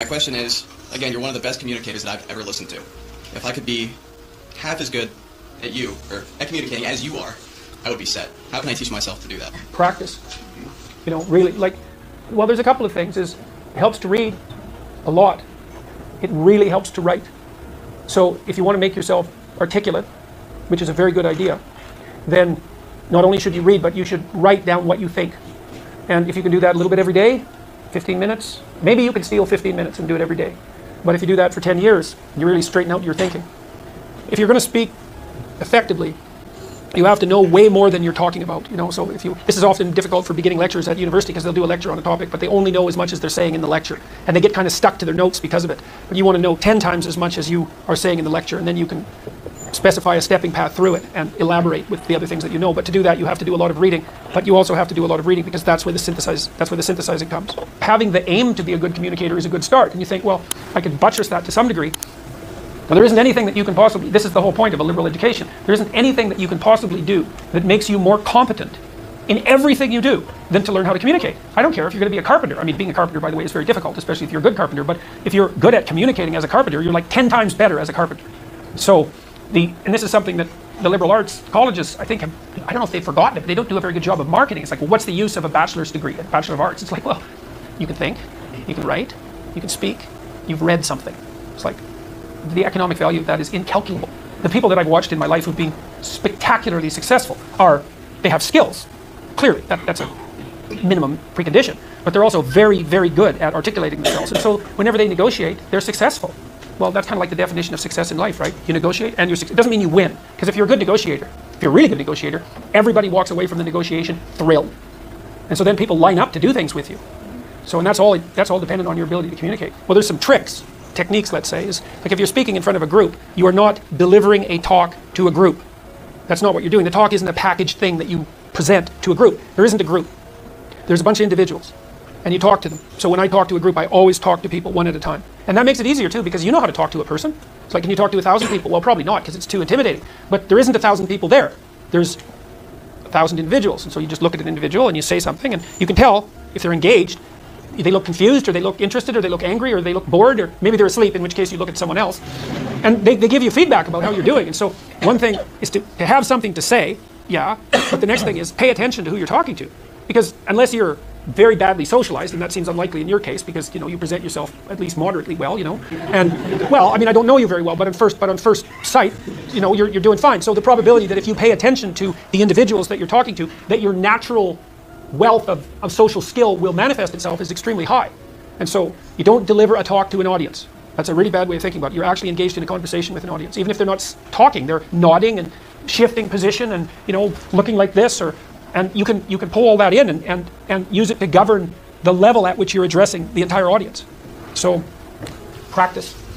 My question is, again, you're one of the best communicators that I've ever listened to. If I could be half as good at you, or at communicating as you are, I would be set. How can I teach myself to do that? Practice. You know, really, like, well, there's a couple of things. It helps to read a lot. It really helps to write. So if you want to make yourself articulate, which is a very good idea, then not only should you read, but you should write down what you think. And if you can do that a little bit every day, 15 minutes, maybe you can steal 15 minutes and do it every day. But if you do that for 10 years, you really straighten out your thinking. If you're going to speak effectively, you have to know way more than you're talking about, you know. So this is often difficult for beginning lecturers at university, because they'll do a lecture on a topic, but they only know as much as they're saying in the lecture, and they get kind of stuck to their notes because of it. But you want to know 10 times as much as you are saying in the lecture, and then you can specify a stepping path through it and elaborate with the other things that you know. But to do that, you have to do a lot of reading. But you also have to do a lot of reading, because that's where the synthesizing comes. Having the aim to be a good communicator is a good start. And you think, well, I can buttress that to some degree. Well, there isn't anything that you can possibly, this is the whole point of a liberal education, there isn't anything that you can possibly do that makes you more competent in everything you do than to learn how to communicate. I don't care if you're going to be a carpenter. I mean, being a carpenter, by the way, is very difficult, especially if you're a good carpenter. But if you're good at communicating as a carpenter, you're like 10 times better as a carpenter. So, and this is something that the liberal arts colleges, I think, I don't know if they've forgotten it, but they don't do a very good job of marketing. It's like, well, what's the use of a bachelor's degree, a bachelor of arts? It's like, well, you can think, you can write, you can speak, you've read something. It's like, the economic value of that is incalculable. The people that I've watched in my life who've been spectacularly successful they have skills. Clearly, that's a minimum precondition. But they're also very, very good at articulating themselves. And so whenever they negotiate, they're successful. Well, that's kind of like the definition of success in life, right? You negotiate and it doesn't mean you win. Because if you're a good negotiator, if you're a really good negotiator, everybody walks away from the negotiation thrilled. And so then people line up to do things with you. So, and that's all dependent on your ability to communicate. Well, there's some tricks. Techniques, let's say, is like if you're speaking in front of a group, you are not delivering a talk to a group. That's not what you're doing. The talk isn't a packaged thing that you present to a group. There isn't a group. There's a bunch of individuals, and you talk to them. So when I talk to a group, I always talk to people one at a time. And that makes it easier too, because you know how to talk to a person. It's like, can you talk to 1,000 people? Well, probably not, because it's too intimidating. But there isn't 1,000 people there. There's 1,000 individuals. And so you just look at an individual and you say something, and you can tell if they're engaged. They look confused, or they look interested, or they look angry, or they look bored, or maybe they're asleep, in which case you look at someone else. And they give you feedback about how you're doing. And so one thing is to have something to say, yeah, but the next thing is pay attention to who you're talking to. Because unless you're very badly socialized, and that seems unlikely in your case, because you know you present yourself at least moderately well, you know. And well, I mean, I don't know you very well, but on first sight, you know, you're doing fine. So the probability that if you pay attention to the individuals that you're talking to, that your natural wealth of social skill will manifest itself is extremely high. And so you don't deliver a talk to an audience. That's a really bad way of thinking about it. You're actually engaged in a conversation with an audience. Even if they're not talking, they're nodding and shifting position and, you know, looking like this, and you can pull all that in and use it to govern the level at which you're addressing the entire audience. So practice.